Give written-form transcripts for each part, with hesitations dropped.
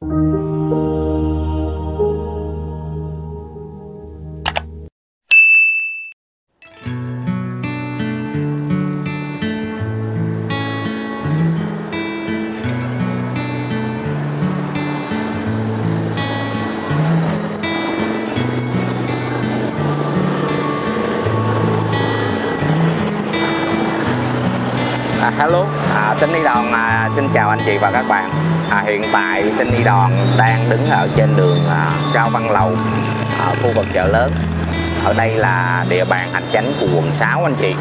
Sunny Đoàn xin chào anh chị và các bạn. Hiện tại Sunny Đoàn đang đứng ở trên đường Cao Văn Lầu, khu vực Chợ Lớn. Ở đây là địa bàn hành chánh của quận 6 anh chị.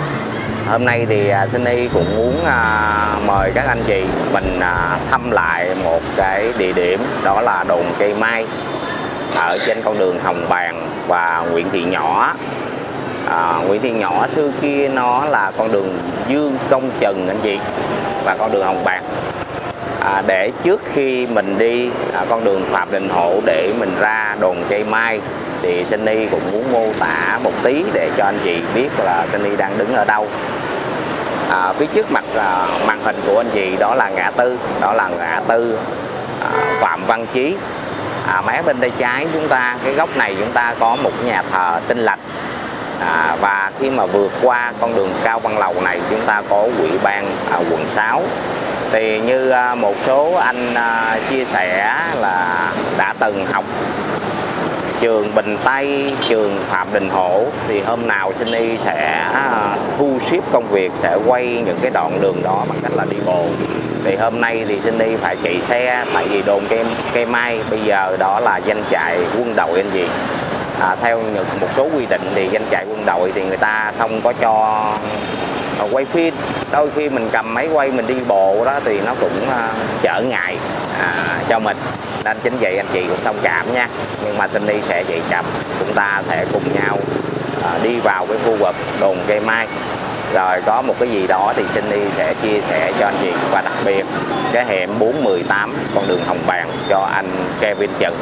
Hôm nay thì Sunny cũng muốn mời các anh chị mình thăm lại một cái địa điểm, đó là đồn Cây Mai ở trên con đường Hồng Bàng và Nguyễn Thị Nhỏ. Nguyễn Thị Nhỏ xưa kia nó là con đường Dương Công Trần anh chị, và con đường Hồng Bàng. Để trước khi mình đi con đường Phạm Đình Hộ để mình ra đồn Cây Mai thì Sunny cũng muốn mô tả một tí để cho anh chị biết là Sunny đang đứng ở đâu. Phía trước mặt màn hình của anh chị đó là ngã tư, Phạm Văn Chí. Mé bên tay trái chúng ta, cái góc này chúng ta có một nhà thờ Tin Lành. Và khi mà vượt qua con đường Cao Văn Lầu này chúng ta có Ủy ban quận 6. Thì như một số anh chia sẻ là đã từng học trường Bình Tây, trường Phạm Đình Hộ, thì hôm nào Sunny sẽ thu xếp công việc, sẽ quay những cái đoạn đường đó bằng cách là đi bộ. Thì hôm nay thì Sunny phải chạy xe, tại vì đồn Cây Mai bây giờ đó là doanh trại quân đội anh chị. Theo một số quy định thì doanh trại quân đội thì người ta không có cho quay phim. Đôi khi mình cầm máy quay mình đi bộ đó thì nó cũng trở ngại cho mình. Nên chính vậy anh chị cũng thông cảm nha. Nhưng mà Sunny sẽ chạy chậm. Chúng ta sẽ cùng nhau đi vào cái khu vực đồn Cây Mai. Rồi có một cái gì đó thì Sunny sẽ chia sẻ cho anh chị. Và đặc biệt cái hẻm 418 con đường Hồng Bàng cho anh Kevin Trần.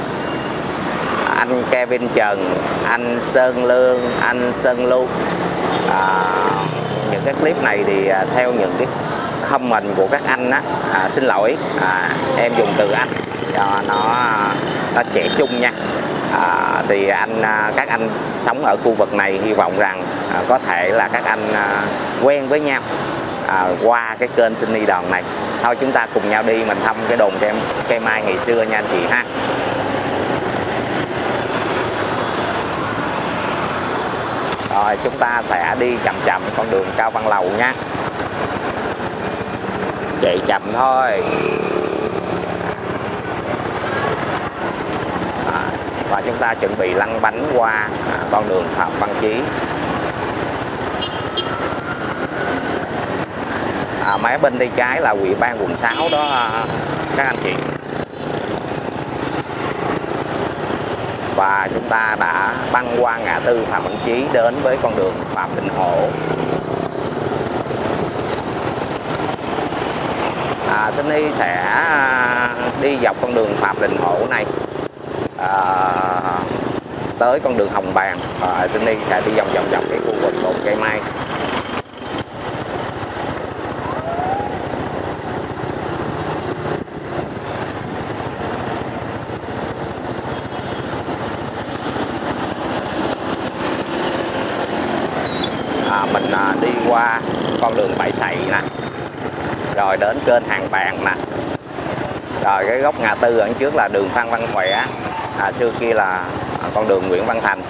Anh Kevin Trần, anh Sơn Lương, anh Sơn Lương. Những cái clip này thì theo những cái comment của các anh á, xin lỗi em dùng từ anh cho nó trẻ trung nha. Thì các anh sống ở khu vực này hy vọng rằng có thể là các anh quen với nhau qua cái kênh Sunny Đoàn này. Thôi chúng ta cùng nhau đi mình thăm cái đồn Cây Mai ngày xưa nha anh chị ha. Rồi chúng ta sẽ đi chậm chậm con đường Cao Văn Lầu nha. Chạy chậm thôi. Và chúng ta chuẩn bị lăn bánh qua con đường Phạm Văn Chí. Mé bên tay trái là Ủy ban quận 6 đó các anh chị. Và chúng ta đã băng qua ngã tư Phạm Văn Chí đến với con đường Phạm Đình Hộ. Sunny sẽ đi dọc con đường Phạm Đình Hộ này tới con đường Hồng Bàng. Sunny sẽ đi vòng cái khu vực đồn Cây Mai. Đi qua con đường Bãi Sậy nè, rồi đến kênh Hàng Bạc nè, rồi cái góc ngã tư ở trước là đường Phan Văn Khỏe, xưa kia là con đường Nguyễn Văn Thành.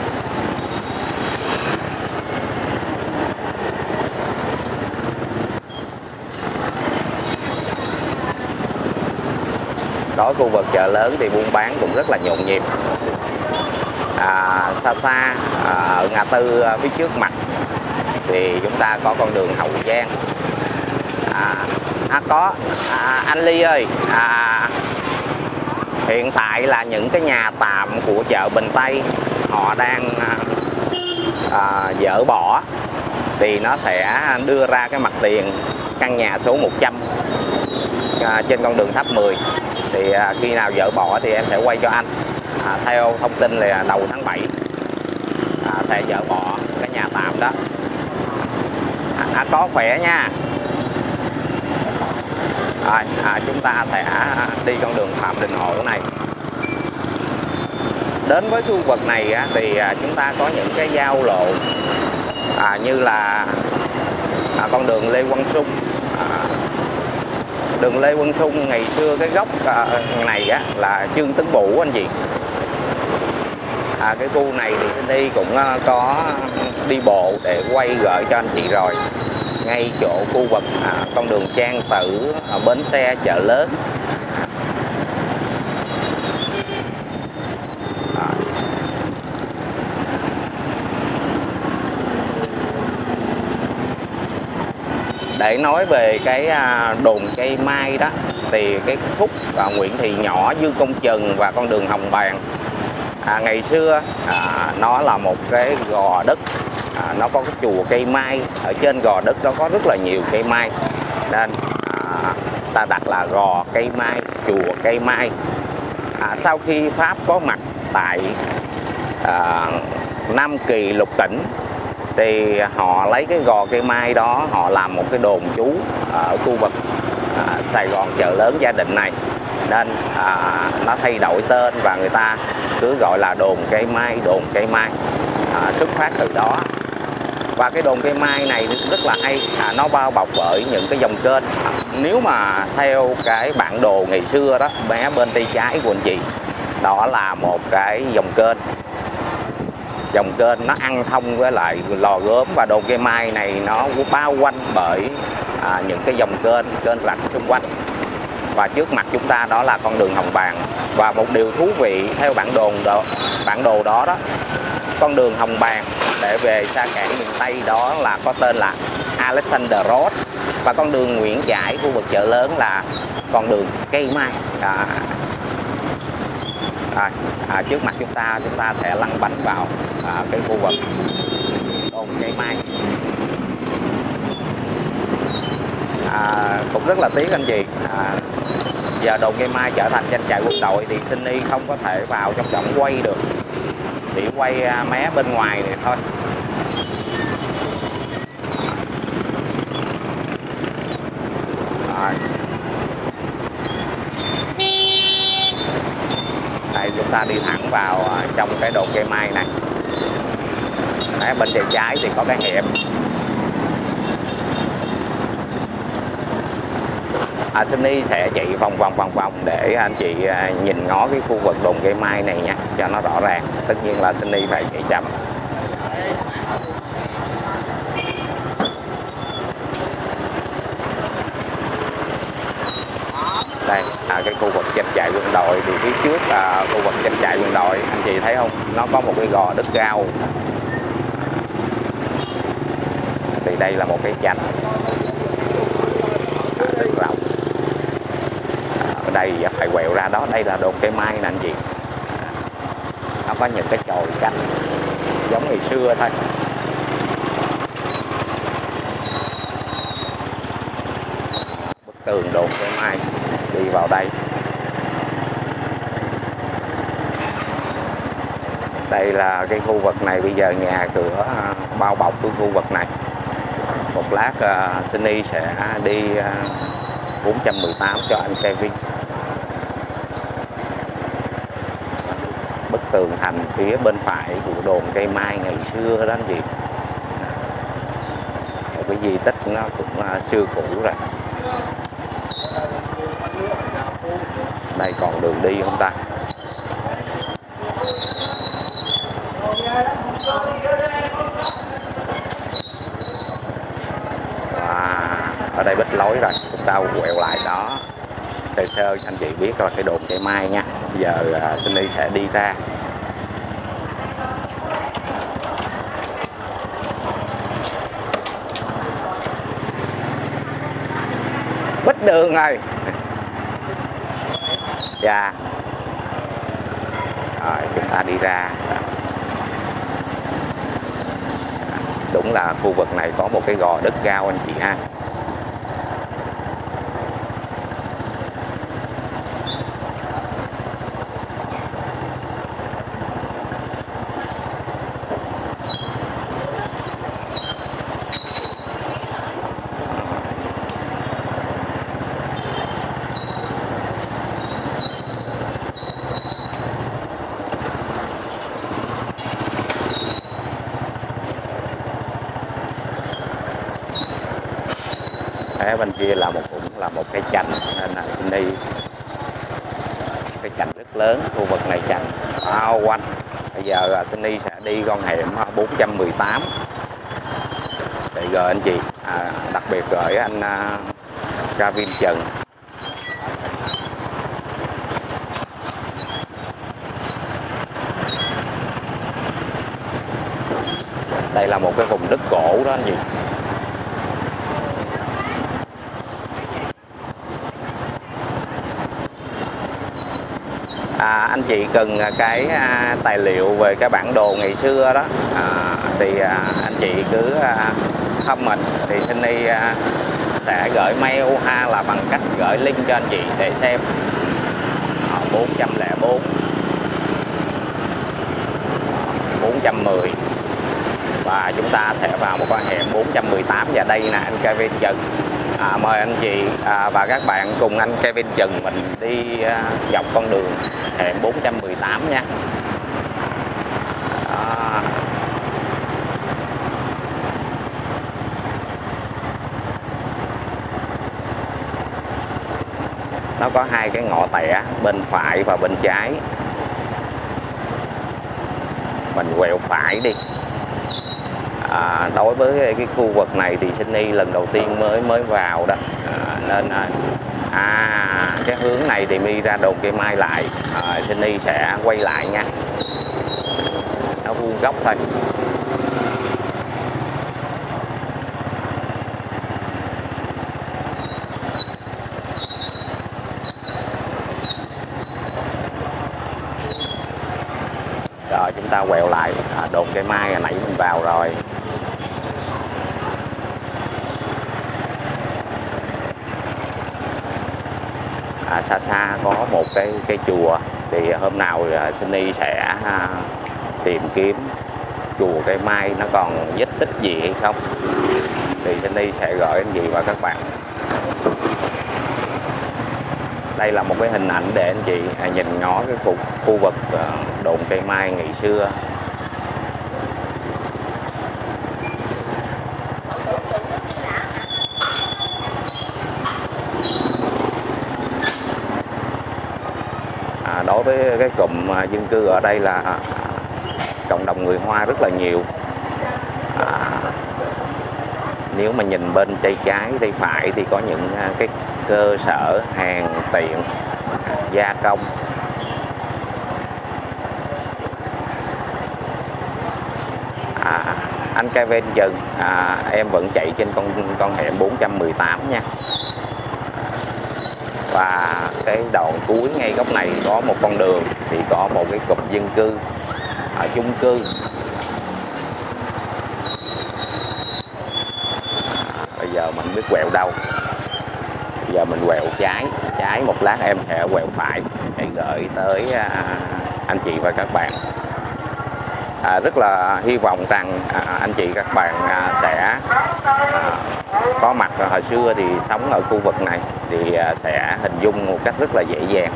Đó, khu vực Chợ Lớn thì buôn bán cũng rất là nhộn nhịp. Xa xa ở ngã tư phía trước mặt thì chúng ta có con đường Hậu Giang. Anh Ly ơi, hiện tại là những cái nhà tạm của chợ Bình Tây họ đang dỡ bỏ, thì nó sẽ đưa ra cái mặt tiền căn nhà số 100 trên con đường Tháp 10. Thì khi nào dỡ bỏ thì em sẽ quay cho anh. Theo thông tin là đầu tháng 7 sẽ dỡ bỏ cái nhà tạm đó. Có khỏe nha. Rồi, chúng ta sẽ đi con đường Phạm Đình Hộ này. Đến với khu vực này thì chúng ta có những cái giao lộ như là con đường Lê Quang Sung. Đường Lê Quang Sung ngày xưa cái góc này là Trương Tấn Bửu anh chị. Cái khu này thì Sunny cũng có đi bộ để quay gợi cho anh chị rồi. Ngay chỗ khu vực con đường Trang Tử, bến xe Chợ Lớn. Để nói về cái đồn cây mai đó thì cái khúc Nguyễn Thị Nhỏ, Dương Công Trần và con đường Hồng Bàng ngày xưa nó là một cái gò đất, nó có cái chùa cây mai, ở trên gò đất nó có rất là nhiều cây mai nên ta đặt là gò cây mai, chùa cây mai. Sau khi Pháp có mặt tại Nam Kỳ Lục Tỉnh thì họ lấy cái gò cây mai đó, họ làm một cái đồn trú ở khu vực Sài Gòn Chợ Lớn Gia Định này, nên nó thay đổi tên và người ta cứ gọi là đồn cây mai, đồn cây mai. Xuất phát từ đó. Và cái đồn cây mai này rất là hay, nó bao bọc bởi những cái dòng kênh. Nếu mà theo cái bản đồ ngày xưa đó, bé bên tay trái của anh chị, đó là một cái dòng kênh. Dòng kênh nó ăn thông với lại Lò Gốm, và đồn cây mai này nó bao quanh bởi những cái dòng kênh, kênh rạch xung quanh. Và trước mặt chúng ta đó là con đường Hồng Bàng. Và một điều thú vị theo bản đồ đó đó, con đường Hồng Bàng để về xa cảng miền Tây đó là có tên là Alexander Road, và con đường Nguyễn Trãi khu vực Chợ Lớn là con đường cây mai. Trước mặt chúng ta sẽ lăn bánh vào cái khu vực đồn cây mai. Cũng rất là tiếc anh chị, giờ đồn cây mai trở thành danh trại quân đội thì Sunny không có thể vào trong động quay được, chỉ quay mé bên ngoài này thôi. Rồi. Đây chúng ta đi thẳng vào trong cái đồn cây mai này. Đấy, bên tay trái thì có cái hẻm. Sunny sẽ chạy vòng để anh chị nhìn ngó cái khu vực đồn cây mai này nha, cho nó rõ ràng. Tất nhiên là Sunny phải chạy chậm. Đây là cái khu vực trang trại quân đội, thì phía trước là khu vực trang trại quân đội, anh chị thấy không? Nó có một cái gò đất cao. Thì đây là một cái chanh. Đây phải quẹo ra đó, đây là đồn cây mai nè anh chị. Nó có những cái chồi canh giống ngày xưa thôi. Bức tường đồn cây mai đi vào đây. Đây là cái khu vực này, bây giờ nhà cửa bao bọc cái khu vực này. Một lát Sunny sẽ đi 418 cho anh Kevin. Bức tường thành phía bên phải của đồn cây mai ngày xưa đó anh chị, cái di tích nó cũng xưa cũ rồi. Đây còn đường đi không ta? Ở đây bích lối rồi, chúng ta quẹo lại đó. Sơ sơ cho anh chị biết là cái đồn cây mai nha. Giờ Sunny sẽ đi ra. Bích đường rồi. Dạ. Rồi chúng ta đi ra. Đúng là khu vực này có một cái gò đất cao anh chị ha. cái bên kia là cũng là một cây chành, nên là Sunny cây chành rất lớn, khu vực này chành bao quanh. Bây giờ là Sunny sẽ đi con hẻm 418 để gửi anh chị, đặc biệt gửi anh Kevin Trần. Đây là một cái vùng đất cổ đó anh chị. Anh chị cần cái tài liệu về cái bản đồ ngày xưa đó thì anh chị cứ comment thì Sunny sẽ gửi mail ha, là bằng cách gửi link cho anh chị để xem. 404 410 và chúng ta sẽ vào một con hẻm 418 và đây là anh Kevin Trần. Mời anh chị và các bạn cùng anh Kevin Trần mình đi dọc con đường hẻm 418 nha. Nó có hai cái ngõ tẻ bên phải và bên trái, mình quẹo phải đi. Đối với cái khu vực này thì Sunny lần đầu tiên mới vào đó, nên cái hướng này thì đi ra Đồn Cây Mai lại. Sunny sẽ quay lại nha, nó vuông góc thôi. Rồi chúng ta quẹo lại Đồn Cây Mai hồi nãy mình vào rồi. Xa xa có một cái chùa, thì hôm nào Sunny sẽ tìm kiếm chùa Cây Mai nó còn vết tích gì hay không thì Sunny sẽ gửi anh chị và các bạn. Đây là một cái hình ảnh để anh chị nhìn ngó cái khu vực Đồn Cây Mai ngày xưa. Đối với cái cụm dân cư ở đây là cộng đồng người Hoa rất là nhiều. Nếu mà nhìn bên tay trái tay phải thì có những cái cơ sở hàng tiện gia công. Anh Kevin Trần, em vẫn chạy trên con hẻm 418 nha. Và cái đoạn cuối ngay góc này có một con đường thì có một cái cụm dân cư ở chung cư. Bây giờ mình biết quẹo đâu. Bây giờ mình quẹo trái một lát em sẽ quẹo phải để gửi tới anh chị và các bạn. Rất là hy vọng rằng anh chị các bạn sẽ có mặt. Hồi xưa thì sống ở khu vực này thì sẽ hình dung một cách rất là dễ dàng,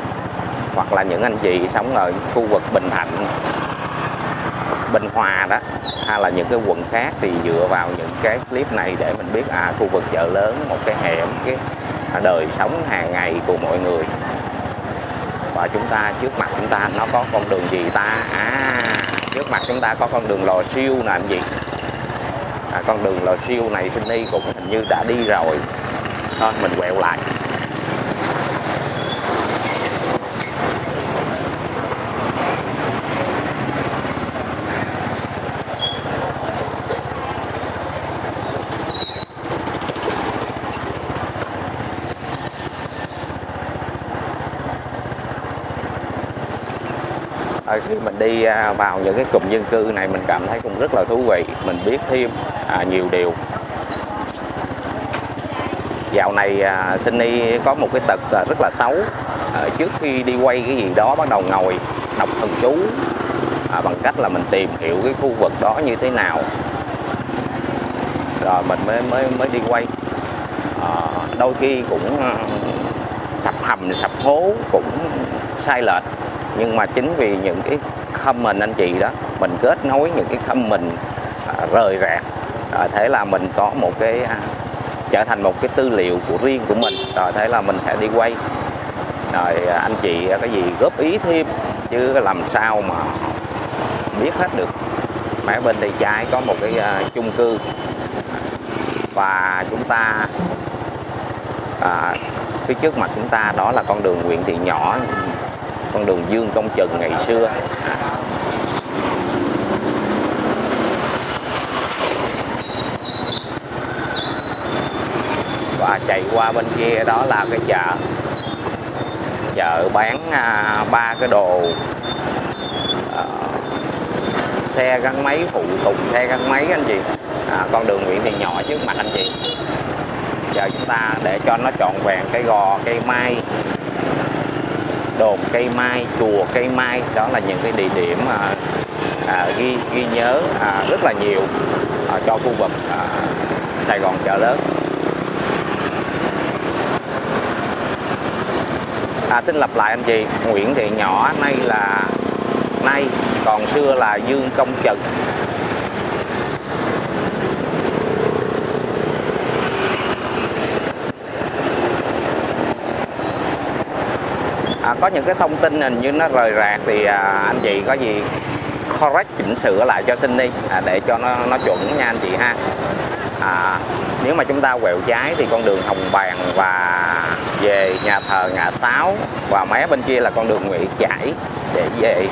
hoặc là những anh chị sống ở khu vực Bình Thạnh, Bình Hòa đó, hay là những cái quận khác thì dựa vào những cái clip này để mình biết khu vực Chợ Lớn, một cái hẻm, cái đời sống hàng ngày của mọi người. Và chúng ta trước mặt chúng ta nó có con đường gì ta? Trước mặt chúng ta có con đường Lò Siêu nè anh chị. Con đường Lò Siêu này Sunny cũng hình như đã đi rồi. Thôi mình quẹo lại. Khi mình đi vào những cái cụm dân cư này mình cảm thấy cũng rất là thú vị, mình biết thêm nhiều điều. Dạo này Sunny có một cái tật rất là xấu. Trước khi đi quay cái gì đó bắt đầu ngồi đọc thần chú bằng cách là mình tìm hiểu cái khu vực đó như thế nào rồi mình mới đi quay. Đôi khi cũng sập hầm sập hố, cũng sai lệch, nhưng mà chính vì những cái comment anh chị đó, mình kết nối những cái comment rời rạc, thế là mình có một cái trở thành một cái tư liệu của riêng của mình. Rồi thế là mình sẽ đi quay, rồi anh chị cái gì góp ý thêm, chứ làm sao mà biết hết được. Mãi bên tay trái có một cái chung cư, và chúng ta phía trước mặt chúng ta đó là con đường Nguyễn Thị Nhỏ, con đường Dương Công Trần ngày xưa. Và chạy qua bên kia đó là cái chợ, chợ bán ba cái đồ xe gắn máy, phụ tùng xe gắn máy anh chị. Con đường Nguyễn Thị Nhỏ trước mặt anh chị. Giờ chúng ta để cho nó trọn vẹn cái Gò Cây Mai, Đồn Cây Mai, Chùa Cây Mai, đó là những cái địa điểm ghi nhớ rất là nhiều cho khu vực Sài Gòn Chợ Lớn. Xin lặp lại anh chị, Nguyễn Thị Nhỏ nay, còn xưa là Dương Công Trần. Có những cái thông tin hình như nó rời rạc thì anh chị có gì correct, chỉnh sửa lại cho Sunny đi để cho nó chuẩn nha anh chị ha. Nếu mà chúng ta quẹo trái thì con đường Hồng Bàng và về nhà thờ Ngã Sáu, và mé bên kia là con đường Nguyễn Trãi để về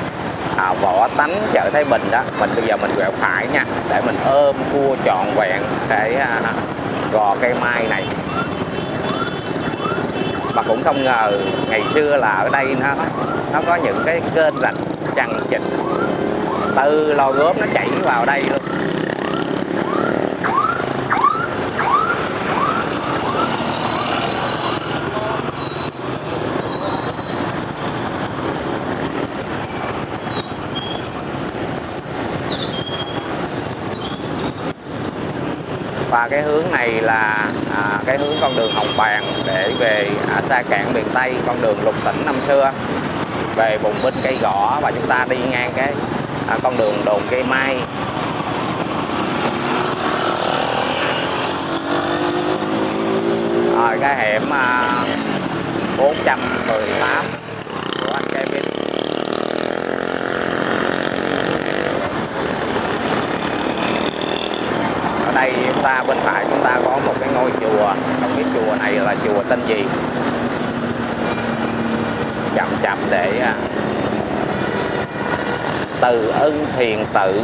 Võ Tánh, chợ Thái Bình đó. Bây giờ mình quẹo phải nha, để mình ôm cua trọn vẹn cái Gò Cây Mai này. Và cũng không ngờ ngày xưa là ở đây nó có những cái kênh rạch chằng chịt, từ lò gốm nó chảy vào đây luôn. Và cái hướng này là cái hướng con đường Hồng Bàng để về xa cảng miền Tây, con đường Lục Tỉnh năm xưa, về Bùng Binh, Cây Gõ, và chúng ta đi ngang cái con đường Đồn Cây Mai. Rồi cái hẻm 418 của anh Kevin. Đây chúng ta bên phải chúng ta có một cái ngôi chùa, không biết chùa này là chùa tên gì. Chậm để Từ Ân Thiền Tự.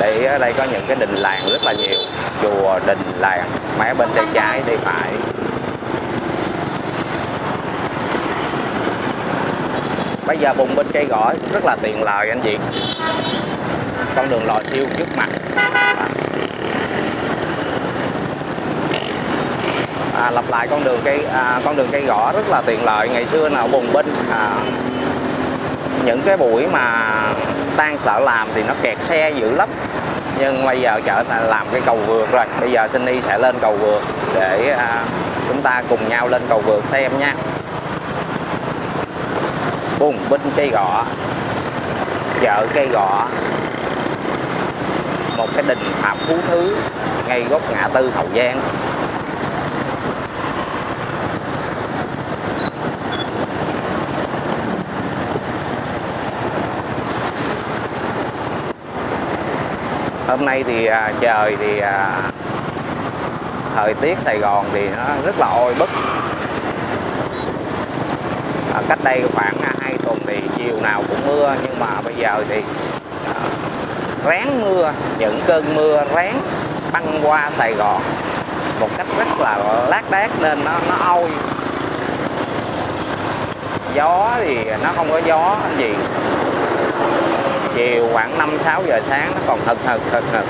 Để ở đây có những cái đình làng rất là nhiều, chùa đình làng, mé bên tay trái tay phải. Bây giờ Bùng Binh, Cây Gõ rất là tiện lợi anh chị. Con đường Lò Siêu trước mặt. Lặp lại con đường Cây Gõ rất là tiện lợi. Ngày xưa là ở Bùng Binh, những cái buổi mà tan sở làm thì nó kẹt xe dữ lắm. Nhưng bây giờ trở thành làm cái cầu vượt rồi. Bây giờ Sunny sẽ lên cầu vượt để chúng ta cùng nhau lên cầu vượt xem nha. Bùng Binh, Cây Gõ, chợ Cây Gõ, một cái đình Tháp Phú Thứ ngay góc ngã tư Hậu Giang. Hôm nay thì trời thì thời tiết Sài Gòn thì nó rất là oi bức. Cách đây khoảng 2 tuần thì chiều nào cũng mưa, nhưng mà bây giờ thì ráng mưa, những cơn mưa ráng băng qua Sài Gòn một cách rất là lác đác nên nó oi. Gió thì nó không có gió anh chị. Chiều khoảng 5-6 giờ sáng nó còn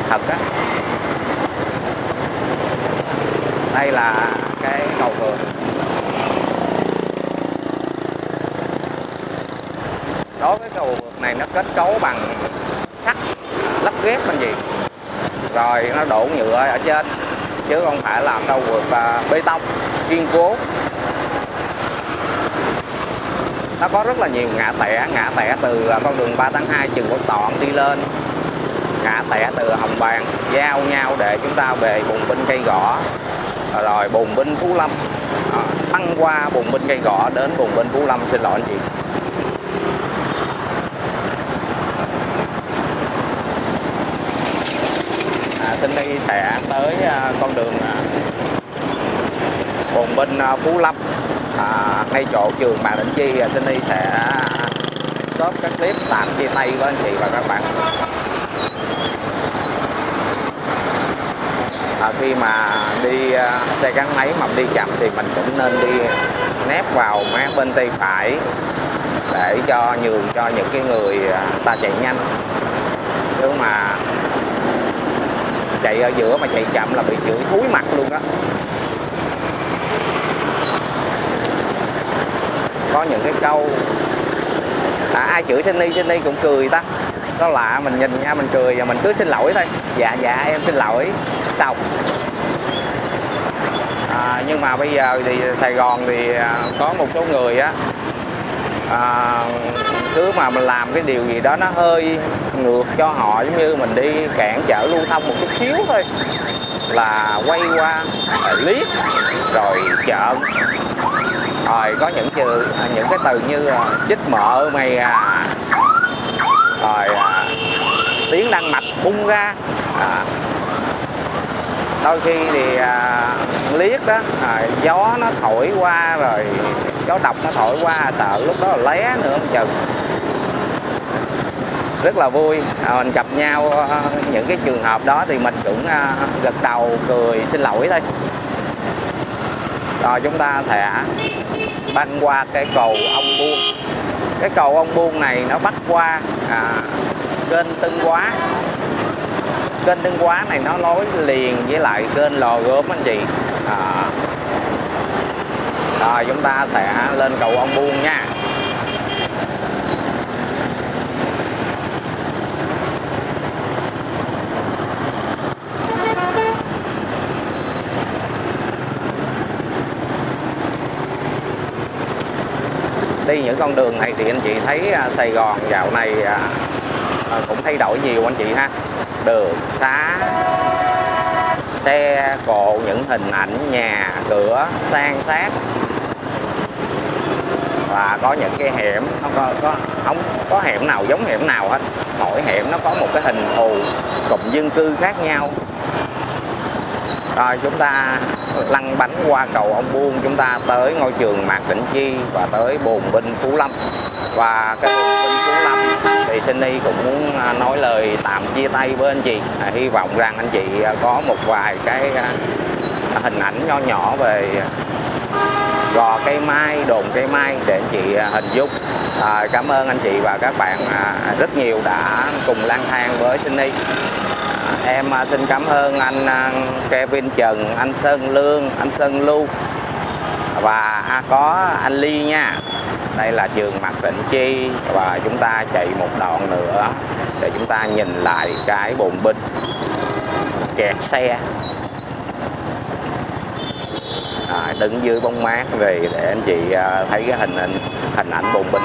thật á. Đây là cái cầu vượt. Đối với cầu vượt này nó kết cấu bằng sắt lắp ghép anh chị, rồi nó đổ nhựa ở trên chứ không phải làm cầu vượt bê tông kiên cố. Nó có rất là nhiều ngã tẻ từ con đường 3 tháng 2 Trần Quốc Toản đi lên, ngã tẻ từ Hồng Bàng giao nhau để chúng ta về Bùng Binh Cây Gõ, rồi Bùng Binh Phú Lâm, băng qua Bùng Binh Cây Gõ đến Bùng Binh Phú Lâm. Xin lỗi anh chị. Sunny sẽ tới con đường Bùng Binh Phú Lâm, ngay chỗ trường Mạc Đĩnh Chi. Sunny sẽ stop các clip tạm chia tay với anh chị và các bạn. Khi mà đi xe gắn máy mà đi chậm thì mình cũng nên đi nép vào mé bên tay phải để cho nhường cho những cái người ta chạy nhanh. Nếu mà chạy ở giữa mà chạy chậm là bị chửi thúi mặt luôn đó. Có những cái câu ai chửi Sunny cũng cười ta. Đó lạ, mình nhìn nha, mình cười và mình cứ xin lỗi thôi. Dạ dạ em xin lỗi xong. Nhưng mà bây giờ thì Sài Gòn thì có một số người á, cứ mà mình làm cái điều gì đó nó hơi ngược cho họ, giống như mình đi cản trở lưu thông một chút xíu thôi là quay qua rồi liếc rồi trợn. Rồi có những cái từ như chích mợ mày à, rồi tiếng đan mạch bung ra. Đôi khi thì liếc đó, gió nó thổi qua rồi gió độc nó thổi qua, sợ lúc đó là lé nữa không chừng. Rất là vui, mình gặp nhau những cái trường hợp đó thì mình cũng gật đầu cười xin lỗi thôi. Rồi chúng ta sẽ băng qua cái cầu Ông Buông. Cái cầu Ông Buông này nó bắt qua kênh Tân Quá. Kênh Tân Quá này nó nối liền với lại kênh Lò Gốm anh chị. Rồi chúng ta sẽ lên cầu Ông Buông nha. Đi những con đường này thì anh chị thấy Sài Gòn dạo này cũng thay đổi nhiều anh chị ha. Đường xá, xe cộ, những hình ảnh nhà cửa san sát, và có những cái hẻm nó không có hẻm nào giống hẻm nào hết. Mỗi hẻm nó có một cái hình thù cụm dân cư khác nhau. Rồi chúng ta lăn bánh qua cầu Ông Buông, chúng ta tới ngôi trường Mạc Đĩnh Chi và tới Bùng Binh Phú Lâm. Và cái Bùng Binh Phú Lâm thì Sunny cũng muốn nói lời tạm chia tay với anh chị. Hy vọng rằng anh chị có một vài cái hình ảnh nho nhỏ về Đồn Cây Mai, Đồn Cây Mai để anh chị hình dung. Cảm ơn anh chị và các bạn rất nhiều đã cùng lang thang với Sunny. Em xin cảm ơn anh Kevin Trần, anh Sơn Lương, anh Sơn Lưu và có anh Ly nha. Đây là trường Mạc Đĩnh Chi và chúng ta chạy một đoạn nữa để chúng ta nhìn lại cái Bùng Binh kẹt xe. Đứng dưới bóng mát về để anh chị thấy cái hình ảnh Bùng Binh.